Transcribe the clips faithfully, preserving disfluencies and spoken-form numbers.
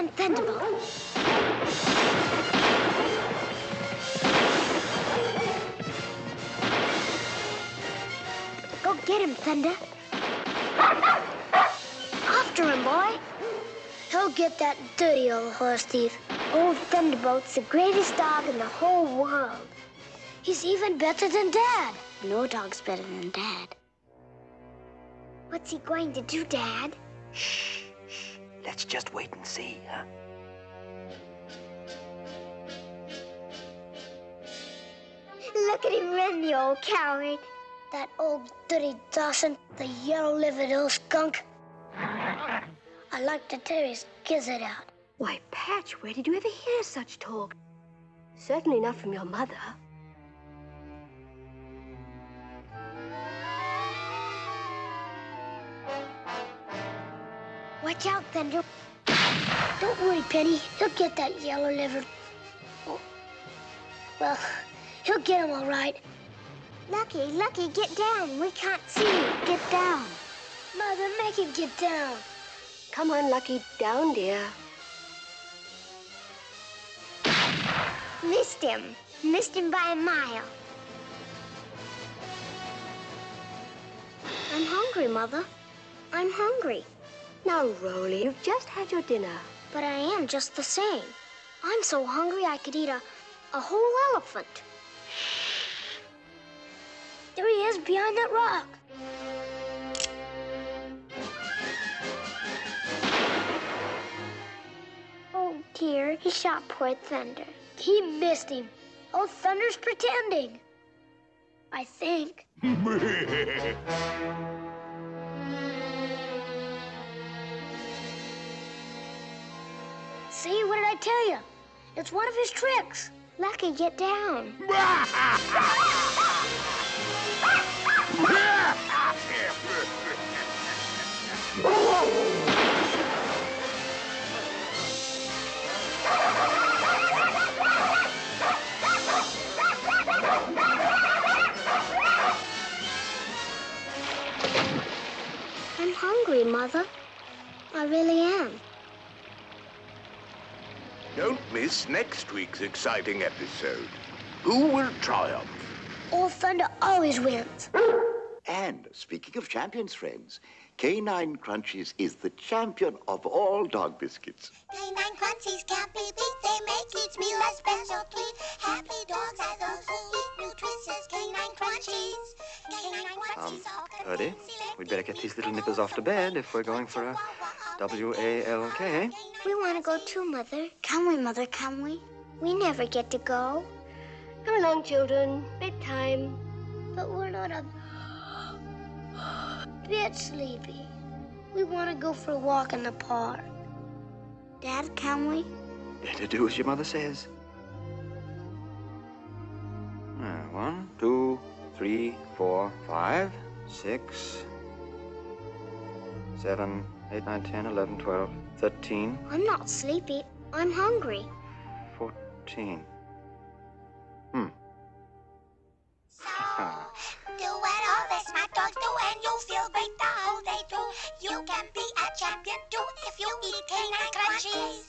on Thunderbolt. Go get him, Thunder. After him, boy. He'll get that dirty old horse thief. Old Thunderbolt's the greatest dog in the whole world. He's even better than Dad. No dog's better than Dad. What's he going to do, Dad? Shh, shh. Let's just wait and see, huh? Look at him run, the old coward. That old dirty Dawson, the yellow-livered old skunk. I'd like to tear his gizzard out. Why, Patch, where did you ever hear such talk? Certainly not from your mother. Watch out, Thunder. Don't worry, Penny. He'll get that yellow-livered... Oh. Well, he'll get him all right. Lucky, Lucky, get down. We can't see you. Get down. Mother, make him get down. Come on, Lucky. Down, dear. Missed him. Missed him by a mile. I'm hungry, Mother. I'm hungry. Now, Rolly, you've just had your dinner. But I am just the same. I'm so hungry I could eat a, a whole elephant. There he is behind that rock. Oh, dear, he shot poor Thunder. He missed him. Oh, Thunder's pretending. I think. See, what did I tell you? It's one of his tricks. Lucky, get down. I'm hungry, Mother. I really am. Don't miss next week's exciting episode. Who will triumph? Old Thunder always wins. And speaking of champions, friends, Canine Crunchies is the champion of all dog biscuits. Canine Crunchies can't be beat. They make each meal a special treat. Happy dogs are those who eat nutritious Canine Crunchies. Canine Crunchies um, are good. We'd better get these little nippers off to bed if we're going for a W A L K, eh? We want to go too, Mother. Can we, Mother, can we? We never get to go. Come along, children. Bedtime. But we're not a bit sleepy. We want to go for a walk in the park. Dad, can we? Better do as your mother says. Uh, one, two, three, four, five, six, seven... eight, nine, ten, eleven, twelve, thirteen. I'm not sleepy. I'm hungry. fourteen. Hmm. So, do what all the smart dogs do and you'll feel great the whole day through. You can be a champion too if you eat Canine Crunchies.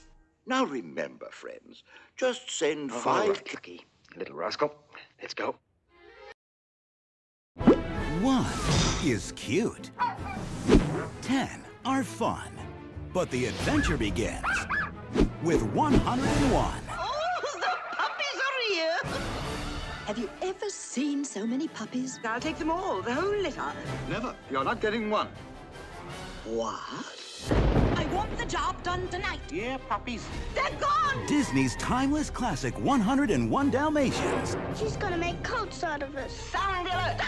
Now remember, friends, just send oh, five... Lucky, little rascal. Let's go. One is cute. ten. Are fun, but the adventure begins with one hundred and one. Oh, the puppies are here! Have you ever seen so many puppies? I'll take them all, the whole litter. Never. You're not getting one. What? I want the job done tonight. Yeah, puppies. They're gone! Disney's timeless classic one hundred and one Dalmatians. She's gonna make coats out of us. Sound alert!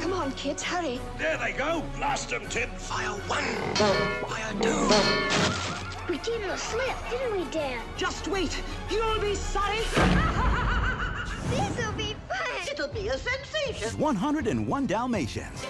Come on, kids, hurry. There they go. Blast them, Tim. Fire one. Fire two. We gave him a slip, didn't we, Dad? Just wait. You'll be sorry. This'll be fun. It'll be a sensation. one hundred and one Dalmatians.